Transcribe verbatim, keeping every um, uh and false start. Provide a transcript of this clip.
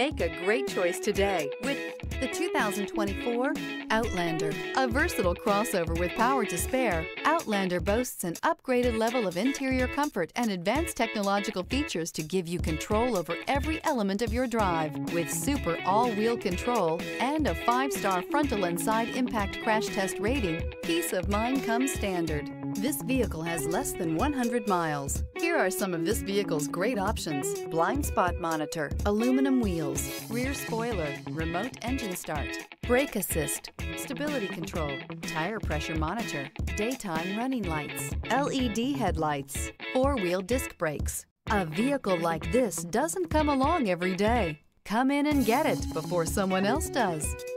Make a great choice today with the two thousand twenty-four Outlander. A versatile crossover with power to spare, Outlander boasts an upgraded level of interior comfort and advanced technological features to give you control over every element of your drive. With super all-wheel control and a five-star frontal and side impact crash test rating, peace of mind comes standard. This vehicle has less than one hundred miles. Here are some of this vehicle's great options: blind spot monitor, aluminum wheels, rear spoiler, remote engine start, brake assist, stability control, tire pressure monitor, daytime running lights, L E D headlights, four-wheel disc brakes. A vehicle like this doesn't come along every day. Come in and get it before someone else does.